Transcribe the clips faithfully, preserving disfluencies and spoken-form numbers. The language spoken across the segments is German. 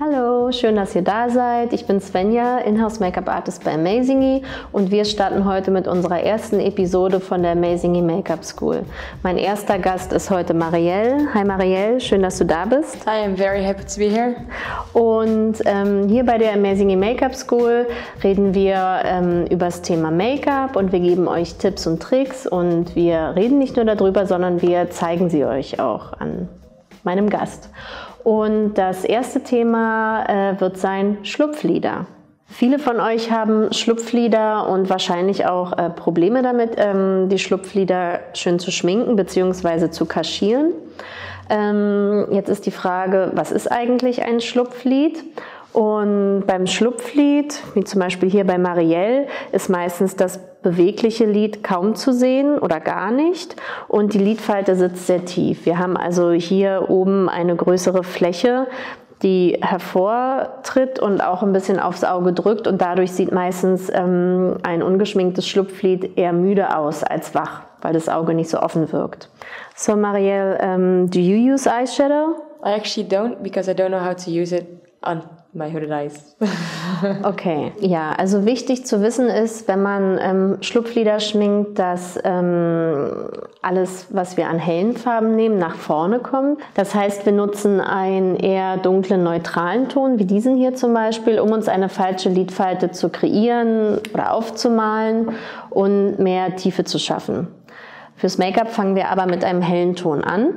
Hallo, schön, dass ihr da seid. Ich bin Svenja, Inhouse Make-up Artist bei Amazingy und wir starten heute mit unserer ersten Episode von der Amazingy Make-up School. Mein erster Gast ist heute Mariël. Hi Mariël, schön, dass du da bist. Hi, I'm very happy to be here. Und ähm, hier bei der Amazingy Make-up School reden wir ähm, über das Thema Make-up und wir geben euch Tipps und Tricks und wir reden nicht nur darüber, sondern wir zeigen sie euch auch an meinem Gast. Und das erste Thema äh, wird sein Schlupflider. Viele von euch haben Schlupflider und wahrscheinlich auch äh, Probleme damit, ähm, die Schlupflider schön zu schminken bzw. zu kaschieren. Ähm, jetzt ist die Frage, was ist eigentlich ein Schlupflid? Und beim Schlupflid, wie zum Beispiel hier bei Mariël, ist meistens das bewegliche Lid kaum zu sehen oder gar nicht und die Lidfalte sitzt sehr tief. Wir haben also hier oben eine größere Fläche, die hervortritt und auch ein bisschen aufs Auge drückt und dadurch sieht meistens ähm, ein ungeschminktes Schlupflid eher müde aus als wach, weil das Auge nicht so offen wirkt. So Mariël, um, do you use eyeshadow? I actually don't because I don't know how to use it on my hooded eyes. Okay, ja, also wichtig zu wissen ist, wenn man ähm, Schlupflider schminkt, dass ähm, alles, was wir an hellen Farben nehmen, nach vorne kommt. Das heißt, wir nutzen einen eher dunklen, neutralen Ton, wie diesen hier zum Beispiel, um uns eine falsche Lidfalte zu kreieren oder aufzumalen und mehr Tiefe zu schaffen. Fürs Make-up fangen wir aber mit einem hellen Ton an.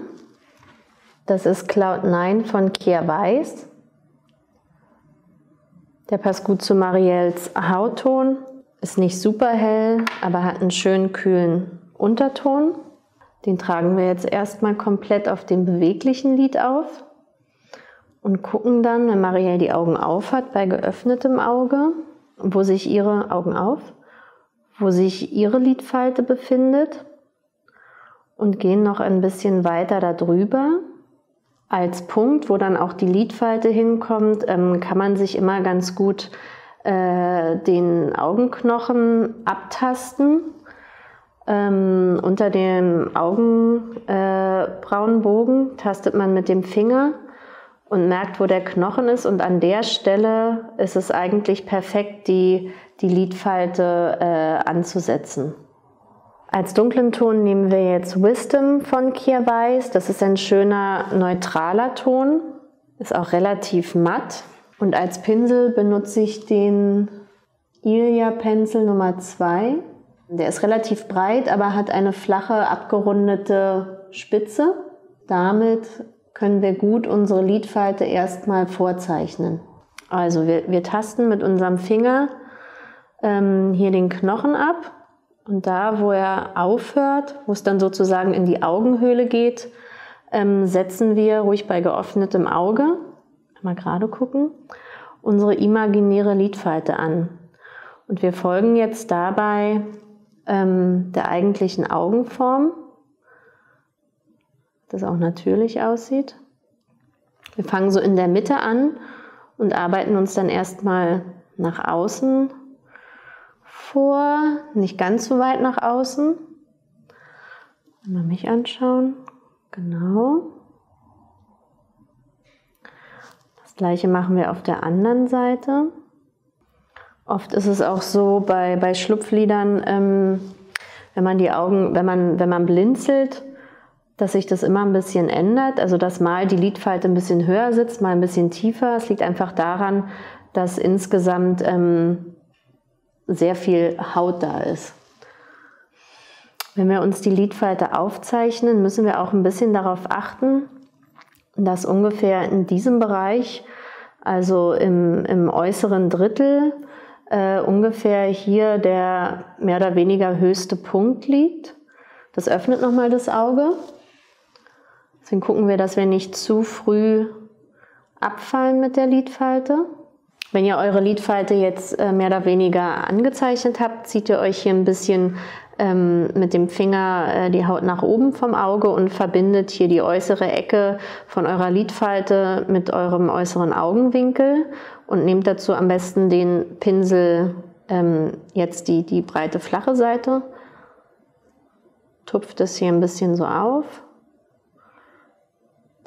Das ist Cloud neun von Kjaer Weis. Der passt gut zu Mariëls Hautton, ist nicht super hell, aber hat einen schönen kühlen Unterton. Den tragen wir jetzt erstmal komplett auf dem beweglichen Lid auf und gucken dann, wenn Mariël die Augen auf hat, bei geöffnetem Auge, wo sich ihre Augen auf, wo sich ihre Lidfalte befindet und gehen noch ein bisschen weiter darüber. Als Punkt, wo dann auch die Lidfalte hinkommt, ähm, kann man sich immer ganz gut äh, den Augenknochen abtasten ähm, unter dem Augenbrauenbogen äh, tastet man mit dem Finger und merkt, wo der Knochen ist und an der Stelle ist es eigentlich perfekt, die, die Lidfalte äh, anzusetzen. Als dunklen Ton nehmen wir jetzt Wisdom von Kjaer Weis. Das ist ein schöner, neutraler Ton, ist auch relativ matt. Und als Pinsel benutze ich den Ilia Pinsel Nummer zwei. Der ist relativ breit, aber hat eine flache, abgerundete Spitze. Damit können wir gut unsere Lidfalte erstmal vorzeichnen. Also wir, wir tasten mit unserem Finger ähm, hier den Knochen ab. Und da, wo er aufhört, wo es dann sozusagen in die Augenhöhle geht, ähm, setzen wir ruhig bei geöffnetem Auge, mal gerade gucken, unsere imaginäre Lidfalte an. Und wir folgen jetzt dabei ähm, der eigentlichen Augenform, dass das auch natürlich aussieht. Wir fangen so in der Mitte an und arbeiten uns dann erstmal nach außen vor, nicht ganz so weit nach außen. Mal mich anschauen. Genau. Das gleiche machen wir auf der anderen Seite. Oft ist es auch so bei, bei Schlupflidern, ähm, wenn man die Augen, wenn man, wenn man blinzelt, dass sich das immer ein bisschen ändert. Also dass mal die Lidfalte ein bisschen höher sitzt, mal ein bisschen tiefer. Es liegt einfach daran, dass insgesamt ähm, sehr viel Haut da ist. Wenn wir uns die Lidfalte aufzeichnen, müssen wir auch ein bisschen darauf achten, dass ungefähr in diesem Bereich, also im, im äußeren Drittel, äh, ungefähr hier der mehr oder weniger höchste Punkt liegt. Das öffnet nochmal das Auge. Deswegen gucken wir, dass wir nicht zu früh abfallen mit der Lidfalte. Wenn ihr eure Lidfalte jetzt mehr oder weniger angezeichnet habt, zieht ihr euch hier ein bisschen ähm, mit dem Finger äh, die Haut nach oben vom Auge und verbindet hier die äußere Ecke von eurer Lidfalte mit eurem äußeren Augenwinkel und nehmt dazu am besten den Pinsel, ähm, jetzt die, die breite, flache Seite, tupft das hier ein bisschen so auf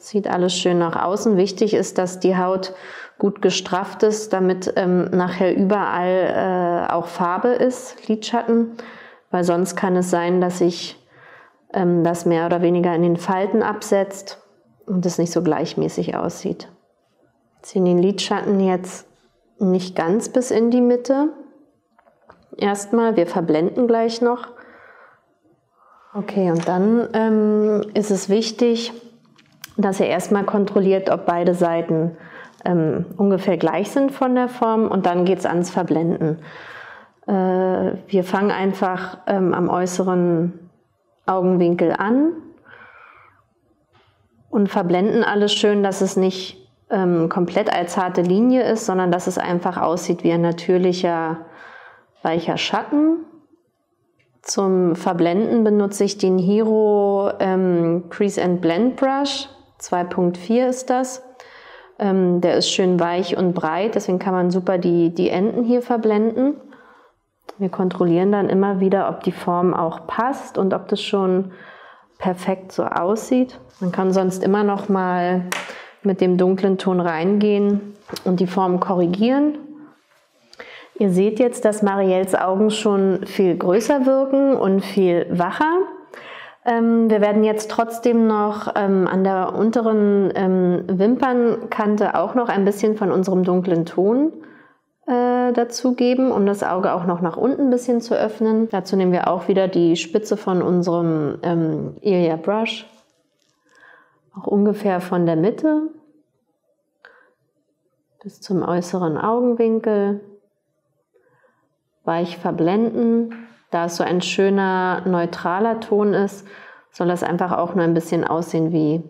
Sieht alles schön nach außen. Wichtig ist, dass die Haut gut gestrafft ist, damit ähm, nachher überall äh, auch Farbe ist, Lidschatten, weil sonst kann es sein, dass sich ähm, das mehr oder weniger in den Falten absetzt und es nicht so gleichmäßig aussieht. Ziehen den Lidschatten jetzt nicht ganz bis in die Mitte. Erstmal, wir verblenden gleich noch. Okay, und dann ähm, ist es wichtig, dass ihr erstmal kontrolliert, ob beide Seiten ähm, ungefähr gleich sind von der Form, und dann geht es ans Verblenden. Äh, wir fangen einfach ähm, am äußeren Augenwinkel an und verblenden alles schön, dass es nicht ähm, komplett als harte Linie ist, sondern dass es einfach aussieht wie ein natürlicher, weicher Schatten. Zum Verblenden benutze ich den Hiro ähm, Crease and Blend Brush, zwei Punkt vier ist das. Ähm, der ist schön weich und breit, deswegen kann man super die, die Enden hier verblenden. Wir kontrollieren dann immer wieder, ob die Form auch passt und ob das schon perfekt so aussieht. Man kann sonst immer noch mal mit dem dunklen Ton reingehen und die Form korrigieren. Ihr seht jetzt, dass Mariëls Augen schon viel größer wirken und viel wacher. Ähm, wir werden jetzt trotzdem noch ähm, an der unteren ähm, Wimpernkante auch noch ein bisschen von unserem dunklen Ton äh, dazugeben, um das Auge auch noch nach unten ein bisschen zu öffnen. Dazu nehmen wir auch wieder die Spitze von unserem ähm, Ilia Brush, auch ungefähr von der Mitte bis zum äußeren Augenwinkel. Weich verblenden. Da es so ein schöner, neutraler Ton ist, soll das einfach auch nur ein bisschen aussehen wie,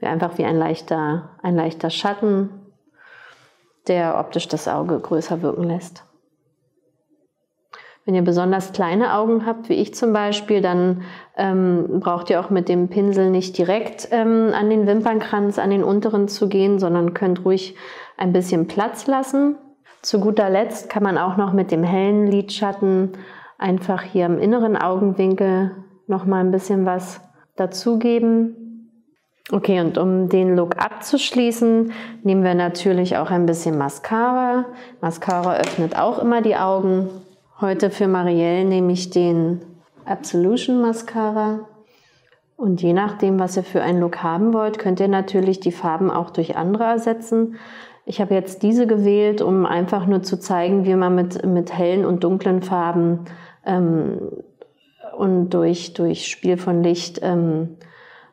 wie, einfach wie ein, leichter, ein leichter Schatten, der optisch das Auge größer wirken lässt. Wenn ihr besonders kleine Augen habt, wie ich zum Beispiel, dann ähm, braucht ihr auch mit dem Pinsel nicht direkt ähm, an den Wimpernkranz, an den unteren zu gehen, sondern könnt ruhig ein bisschen Platz lassen. Zu guter Letzt kann man auch noch mit dem hellen Lidschatten einfach hier im inneren Augenwinkel noch mal ein bisschen was dazugeben. Okay, und um den Look abzuschließen, nehmen wir natürlich auch ein bisschen Mascara. Mascara öffnet auch immer die Augen. Heute für Mariël nehme ich den Absolution Mascara. Und je nachdem, was ihr für einen Look haben wollt, könnt ihr natürlich die Farben auch durch andere ersetzen. Ich habe jetzt diese gewählt, um einfach nur zu zeigen, wie man mit, mit hellen und dunklen Farben ähm, und durch, durch Spiel von Licht ähm,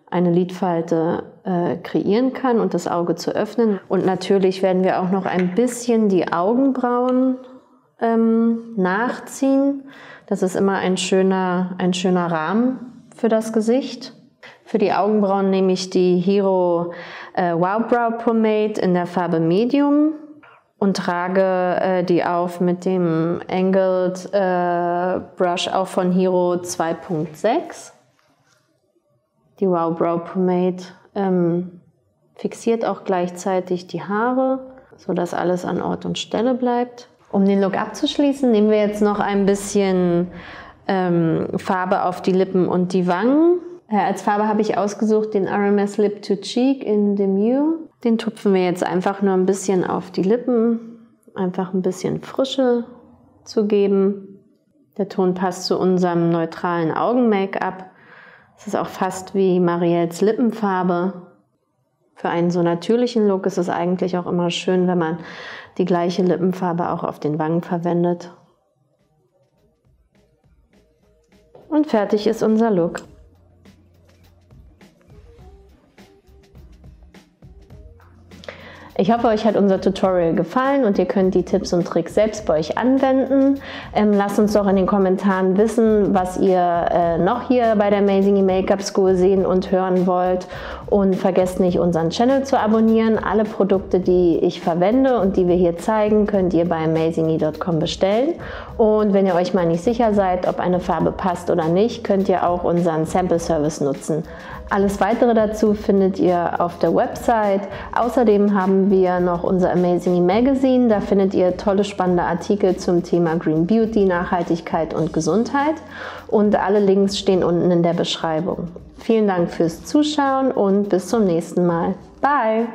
eine Lidfalte äh, kreieren kann und das Auge zu öffnen. Und natürlich werden wir auch noch ein bisschen die Augenbrauen ähm, nachziehen. Das ist immer ein schöner, ein schöner Rahmen für das Gesicht. Für die Augenbrauen nehme ich die Hiro äh, Wow Brow Pomade in der Farbe Medium und trage äh, die auf mit dem Angled äh, Brush auch von Hiro zwei Punkt sechs. Die Wow Brow Pomade ähm, fixiert auch gleichzeitig die Haare, sodass alles an Ort und Stelle bleibt. Um den Look abzuschließen, nehmen wir jetzt noch ein bisschen ähm, Farbe auf die Lippen und die Wangen. Als Farbe habe ich ausgesucht den R M S Lip to Cheek in Demure. Den tupfen wir jetzt einfach nur ein bisschen auf die Lippen, einfach ein bisschen Frische zu geben. Der Ton passt zu unserem neutralen Augen-Make-up. Es ist auch fast wie Mariëls Lippenfarbe. Für einen so natürlichen Look ist es eigentlich auch immer schön, wenn man die gleiche Lippenfarbe auch auf den Wangen verwendet. Und fertig ist unser Look. Ich hoffe, euch hat unser Tutorial gefallen und ihr könnt die Tipps und Tricks selbst bei euch anwenden. Ähm, lasst uns doch in den Kommentaren wissen, was ihr äh, noch hier bei der Amazingy Make-up School sehen und hören wollt. Und vergesst nicht, unseren Channel zu abonnieren. Alle Produkte, die ich verwende und die wir hier zeigen, könnt ihr bei amazingy punkt com bestellen. Und wenn ihr euch mal nicht sicher seid, ob eine Farbe passt oder nicht, könnt ihr auch unseren Sample Service nutzen. Alles weitere dazu findet ihr auf der Website. Außerdem haben wir noch unser Amazingy Magazine. Da findet ihr tolle, spannende Artikel zum Thema Green Beauty, Nachhaltigkeit und Gesundheit. Und alle Links stehen unten in der Beschreibung. Vielen Dank fürs Zuschauen und bis zum nächsten Mal. Bye!